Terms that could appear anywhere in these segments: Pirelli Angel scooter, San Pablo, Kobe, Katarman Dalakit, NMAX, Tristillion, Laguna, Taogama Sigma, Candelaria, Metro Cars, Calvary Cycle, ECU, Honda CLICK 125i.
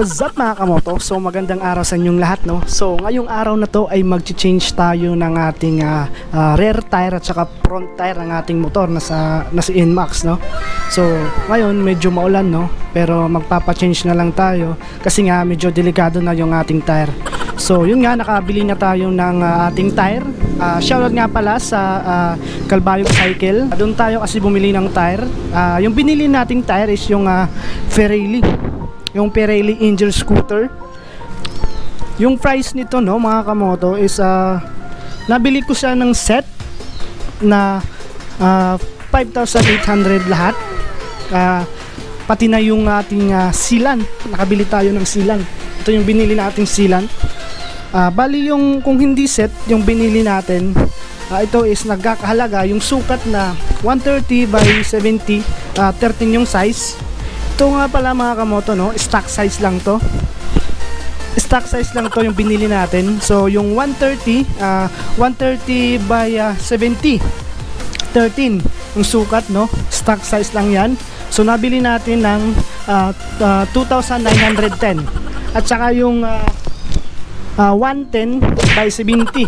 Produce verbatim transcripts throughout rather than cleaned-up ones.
What's up mga kamoto? So magandang araw sa inyong lahat, no? So ngayong araw na to ay mag-change tayo ng ating uh, uh, rear tire at saka front tire ng ating motor na sa N MAX, no? So ngayon medyo maulan, no? Pero magpapa-change na lang tayo kasi nga medyo delikado na yung ating tire. So yun nga, nakabili na tayo ng uh, ating tire. Uh, shoutout nga pala sa uh, Calvary Cycle. Doon tayo kasi bumili ng tire. Uh, yung binili nating tire is yung uh, Pirelli. Yung Pirelli Angel scooter. Yung price nito, no, mga kamoto, is uh, nabili ko siya ng set na uh, five thousand eight hundred lahat, uh, pati na yung ating uh, sealant. Nakabili tayo ng sealant. Ito yung binili nating sealant. uh, Bali yung kung hindi set yung binili natin, uh, ito is nagkakahalaga yung sukat na one thirty by seventy, uh, thirteen yung size. Ito nga pala mga kamoto, no, stock size lang to. Stock size lang to yung binili natin. So yung one thirty, uh, one thirty by seventy, thirteen yung sukat, no. Stock size lang yan. So nabili natin ng uh, uh, two thousand nine hundred ten. At saka yung uh, uh, one ten by seventy,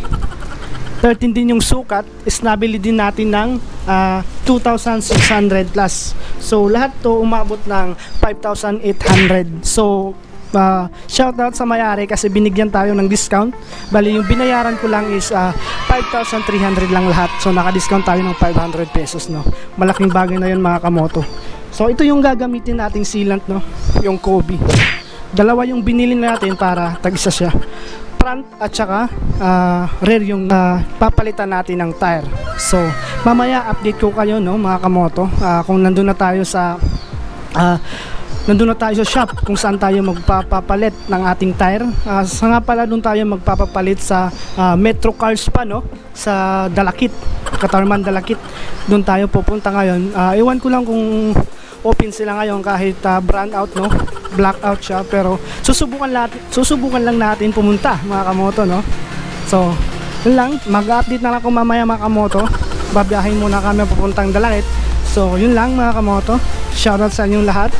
thirteen din yung sukat, is nabili din natin ng uh, two thousand six hundred plus. So lahat to umabot ng five thousand eight hundred. So uh, shoutout sa may-ari kasi binigyan tayo ng discount. Bali yung binayaran ko lang is uh, five thousand three hundred lang lahat. So naka-discount tayo ng five hundred pesos, no. Malaking bagay na yun mga kamoto. So ito yung gagamitin nating sealant, no, yung Kobe. Dalawa yung binili natin para tag-isa siya. Front at saka uh, rear yung uh, papalitan natin ng tire. So mamaya update ko kayo, no, mga kamoto, uh, kung nandun na tayo sa uh, nandun na tayo sa shop kung saan tayo magpapapalit ng ating tire. Uh, sa nga pala doon tayo magpapapalit sa uh, Metro Cars pa, no, sa Dalakit, Katarman Dalakit. Doon tayo pupunta ngayon. Uh, ewan ko lang kung open sila ngayon kahit uh, brand out, no, blackout siya, pero susubukan natin, susubukan lang natin pumunta mga kamoto, no. So yun lang, mag-update na lang kung mamaya mga kamoto. Babiyahin muna kami papuntang Dalakit. So yun lang mga kamoto, shoutout sa inyong lahat.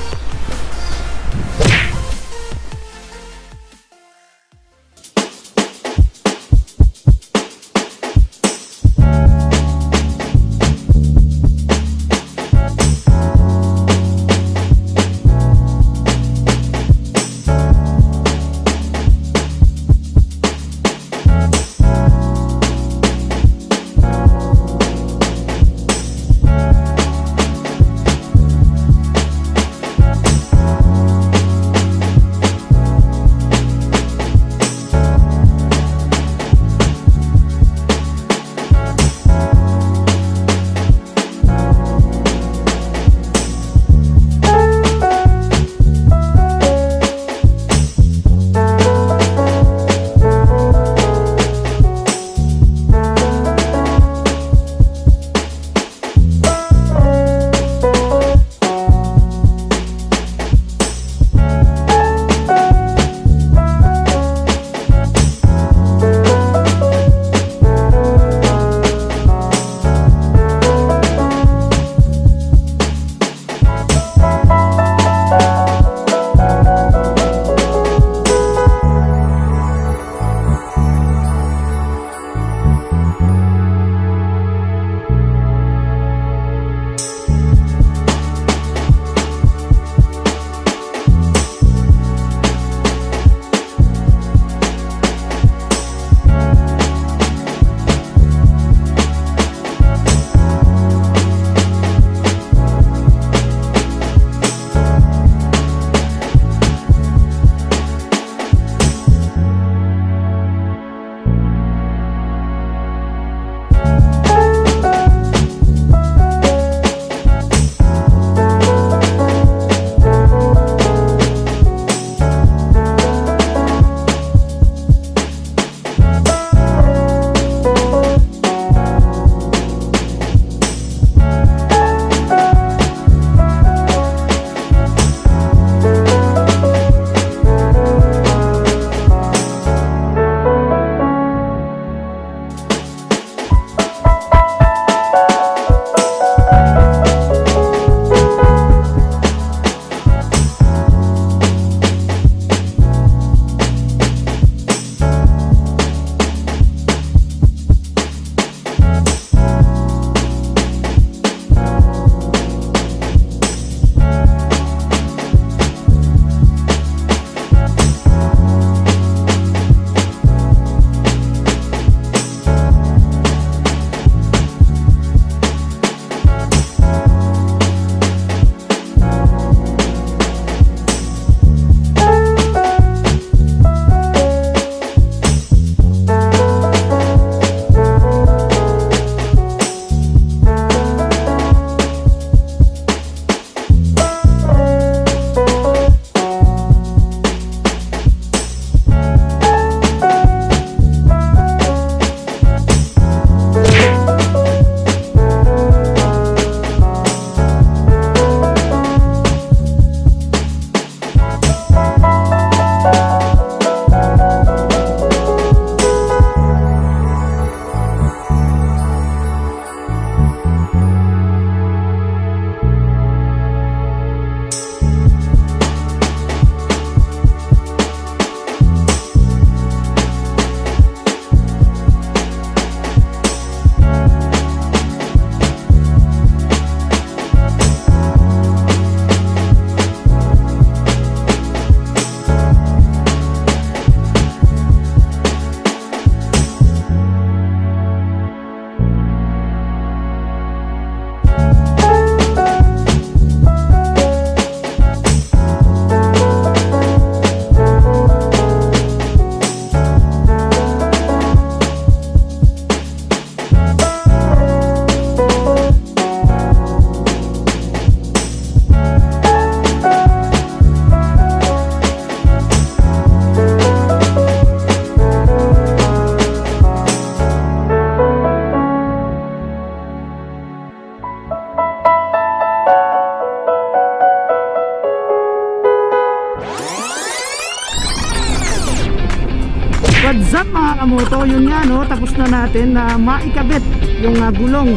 mga kamoto, yun nga no, tapos na natin na maikabit yung uh, gulong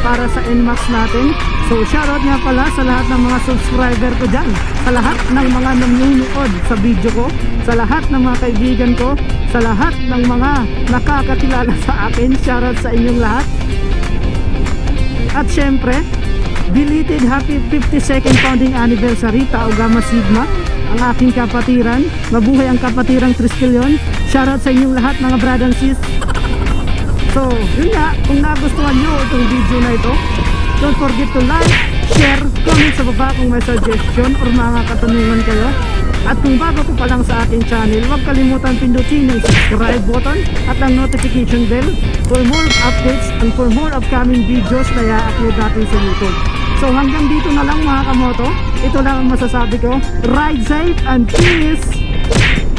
para sa N MAX natin. So shoutout nga pala sa lahat ng mga subscriber ko dyan, sa lahat ng mga nanunood sa video ko, sa lahat ng mga kaibigan ko, sa lahat ng mga nakakakilala sa akin. Shoutout sa inyong lahat. At syempre, belated happy fifty-second founding anniversary Taogama Sigma, ang aking kapatiran. Mabuhay ang kapatirang Tristillion. Shoutout sa inyong lahat mga brad and sis. So yun nga, kung nagustuhan nyo itong video na ito, don't forget to like, share, comment sa baba kung may suggestion or mga katanungan kayo. At kung bago ko pa lang sa ating channel, huwag kalimutan pindutin yung subscribe button at ang notification bell for more updates and for more upcoming videos na i-upload natin sa YouTube. So hanggang dito na lang mga kamoto, ito lang ang masasabi ko. Ride safe and peace!